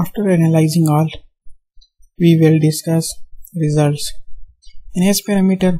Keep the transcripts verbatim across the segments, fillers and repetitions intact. After analyzing all, we will discuss results. In S-parameter,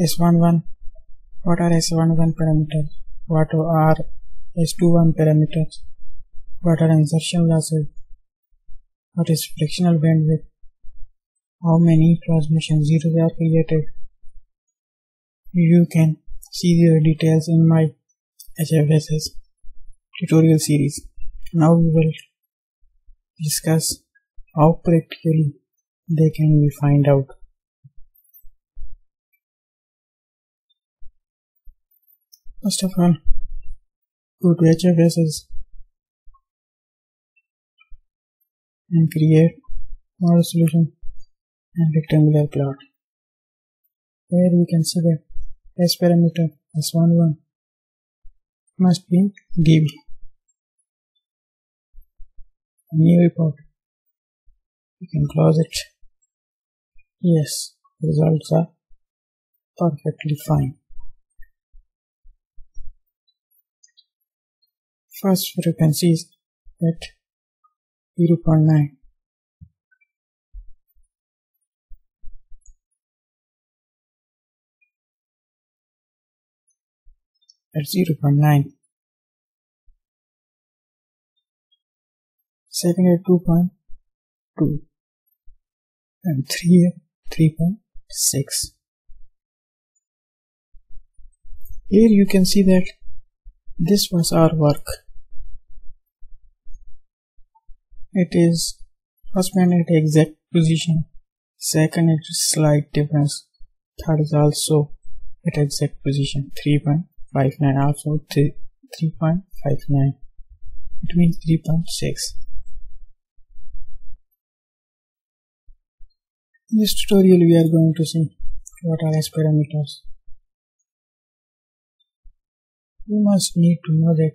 S eleven, what are S eleven parameters? What are S twenty-one parameters? What are insertion losses? What is frictional bandwidth? How many transmission zeros are created? You can see the details in my H F S S tutorial series. Now we will discuss how practically they can be found out. First of all, go to H F S S and create model solution and rectangular plot. Here we consider S parameter S eleven must be dB. New report. You can close it. Yes, results are perfectly fine. First frequency is at zero point nine. At zero point nine. Second at two point two. And three at three point six. Here you can see that this was our work. It is first one at exact position, second at slight difference, third is also at exact position three point five nine, also three point five nine, it means three point six. In this tutorial we are going to see what are S parameters. You must need to know that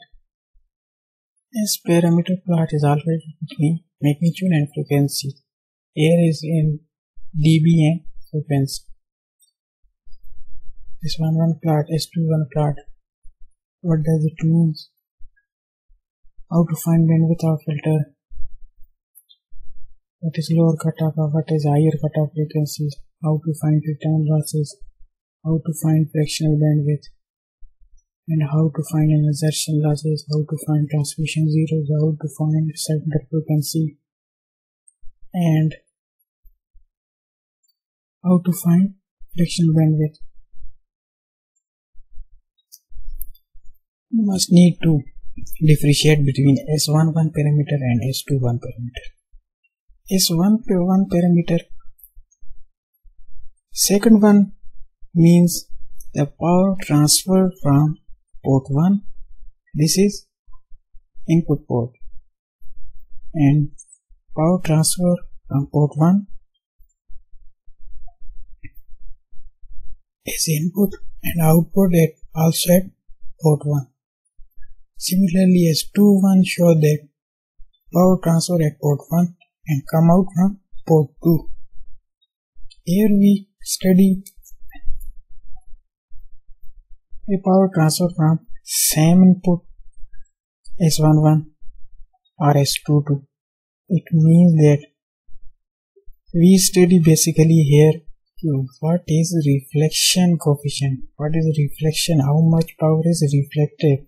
S parameter plot is always between magnitude and frequency. Here is in dB and frequency. S eleven plot, S twenty-one plot. What does it mean? How to find bandwidth of filter? What is lower cutoff? What is higher cutoff frequencies? How to find return losses? How to find fractional bandwidth? And how to find insertion losses, how to find transmission zeros, how to find secondary frequency, and how to find frictional bandwidth. You must need to differentiate between S eleven parameter and S twenty-one parameter. S eleven parameter, second one means the power transfer from port one, this is input port, and power transfer from port one is input and output at also at port one. Similarly, S twenty-one shows that power transfer at port one and come out from port two. Here we study a power transfer from same input S eleven or S twenty-two. It means that we study basically here what is reflection coefficient. What is reflection? How much power is reflected?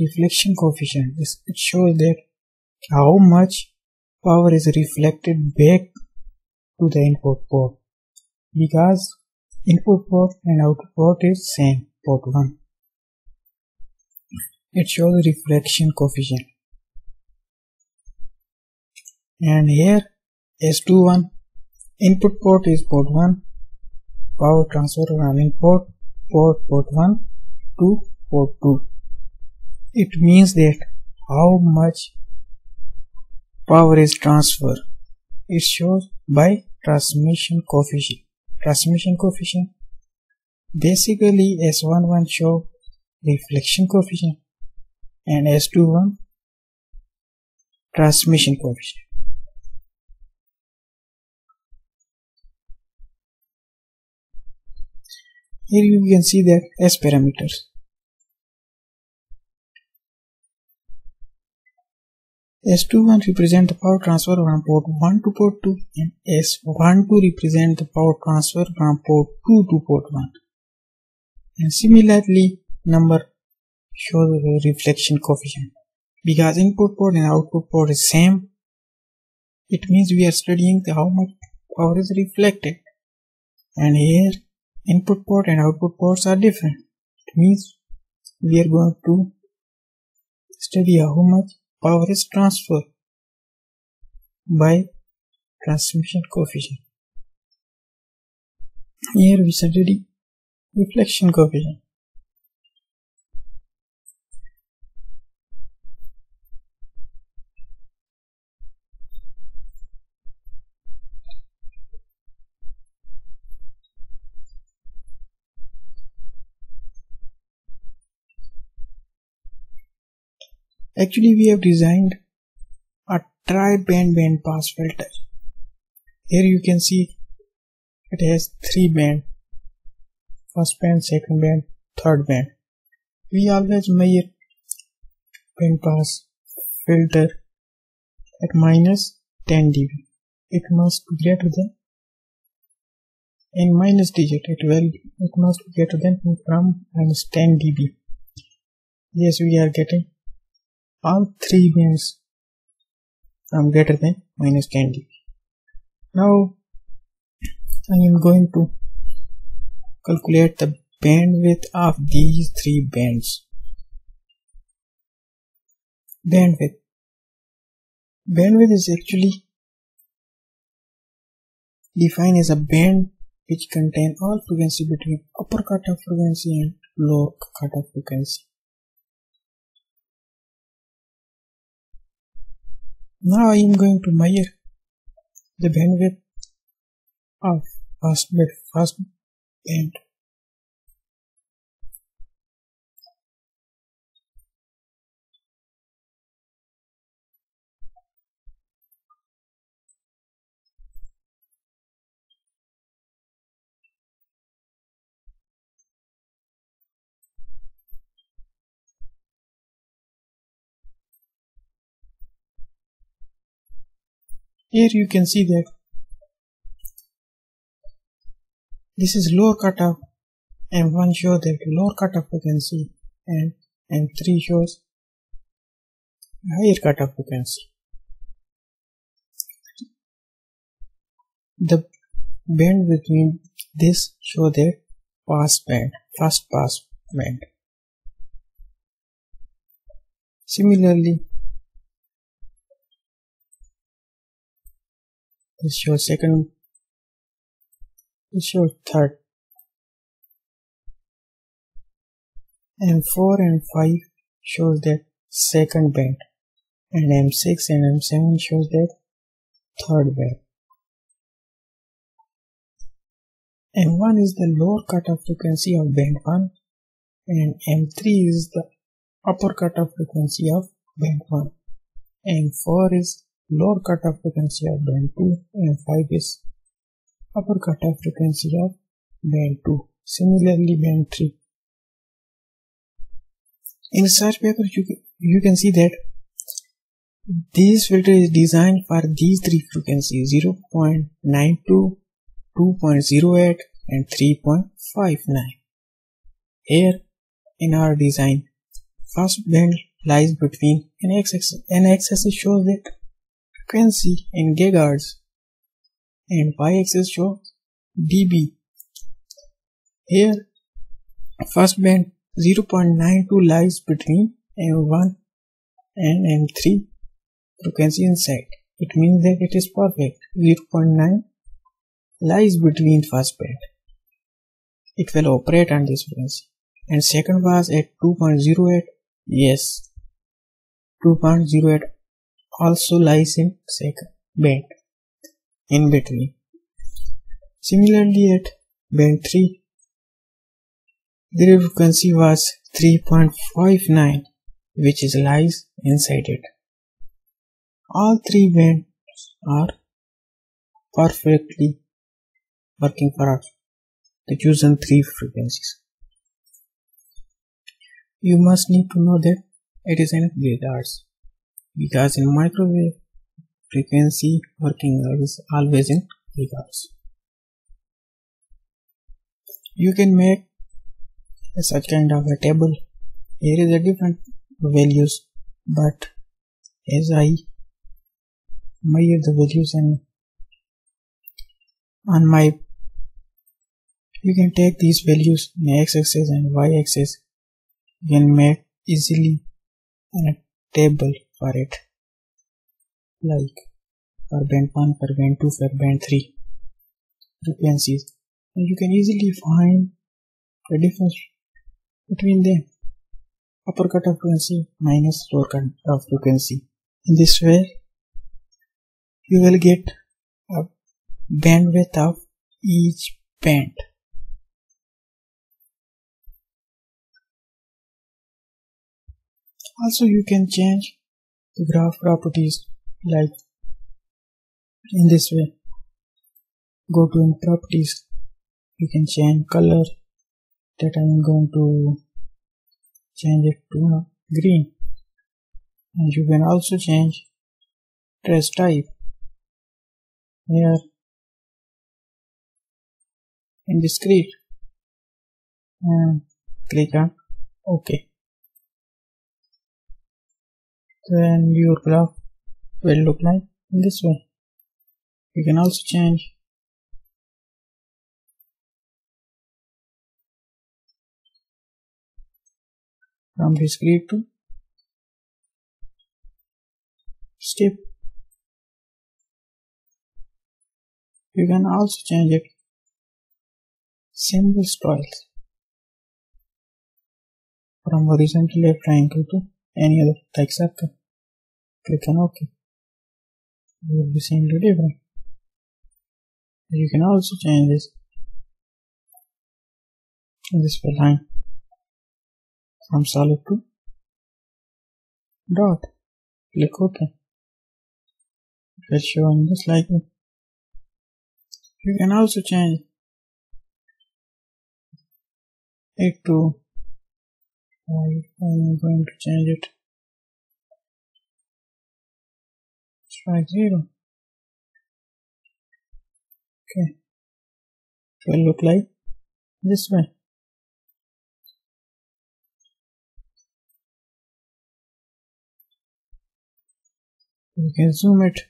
Reflection coefficient. It shows that how much power is reflected back to the input port, because input port and output port is same. Port one. It shows reflection coefficient, and here S twenty-one input port is port one, power transfer from input port port one to port two. It means that how much power is transferred. It shows by transmission coefficient. Transmission coefficient. Basically, S eleven shows reflection coefficient and S twenty-one transmission coefficient. Here you can see that S parameters. S twenty-one represents the power transfer from port one to port two, and S twelve represents the power transfer from port two to port one. And similarly, number shows the reflection coefficient. Because input port and output port is same, it means we are studying the how much power is reflected. And here, input port and output ports are different. It means we are going to study how much power is transferred by transmission coefficient. Here we study reflection coefficient. Actually, we have designed a tri-band bandpass filter. Here you can see it has three band: first band, second band, third band. We always measure bandpass filter at minus ten d B. It must be greater than in minus digit. It will it must be greater than from minus ten d B. Yes, we are getting all three bands from greater than minus ten d B. Now I am going to calculate the bandwidth of these three bands. Bandwidth. Bandwidth is actually defined as a band which contains all frequency between upper cutoff frequency and lower cutoff frequency. Now I am going to measure the bandwidth of first band, first band. Here you can see that this is lower cutoff. M one shows that lower cutoff frequency and M three shows higher cutoff frequency. The band between this shows that pass band, first pass band. Similarly, this shows second, this shows third, and four and five shows that second band, and M six and M seven shows that third band. M one is the lower cutoff frequency of band one, and M three is the upper cutoff frequency of band one, and M four is lower cutoff frequency of band two, and five is upper cutoff frequency of band two. Similarly, band three. In research paper, you can, you can see that this filter is designed for these three frequencies: zero point nine two, two point zero eight, and three point five nine. Here, in our design, first band lies between N X S, N X S shows that frequency in gigahertz, and y-axis shows dB. Here, first band zero point nine two lies between M one and M three frequency inside. It means that it is perfect. zero point nine lies between first band. It will operate on this frequency. And second was at two point zero eight. Yes, two point zero eight also lies in second band, in between. Similarly, at band three, the frequency was three point five nine, which is lies inside it. All three bands are perfectly working for us, the chosen three frequencies. You must need to know that it is in gigahertz. because in microwave frequency working is always in gigahertz. You can make such kind of a table. Here is a different values, but as I measure the values and on my, you can take these values in x-axis and y-axis. You can make easily a table for it, like for band one, for band two, for band three frequencies, and you can easily find the difference between them. Upper cut of frequency minus lower cut of frequency. In this way, you will get a bandwidth of each band. Also, you can change the graph properties, like in this way. Go to properties, you can change color. That I am going to change it to green, and you can also change trace type. Here in discrete, and click on OK. Then your graph will look like in this way. You can also change from discrete to step. You can also change it symbols twice, from horizontal left triangle to any other like circle. Click on OK. You will be seeing the different. You can also change this in this line, from solid to dot. Click OK. It will show on this like it. You can also change it to, I am going to change it strike zero. Okay, it will look like this way. You can zoom it.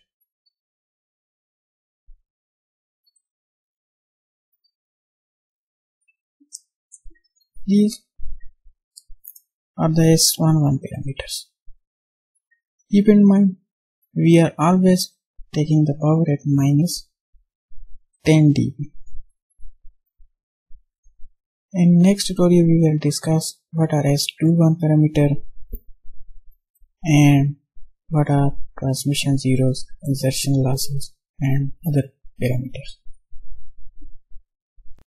These are the S eleven parameters. Keep in mind, we are always taking the power at minus ten d B. In next tutorial, we will discuss what are S twenty-one parameter and what are transmission zeros, insertion losses, and other parameters.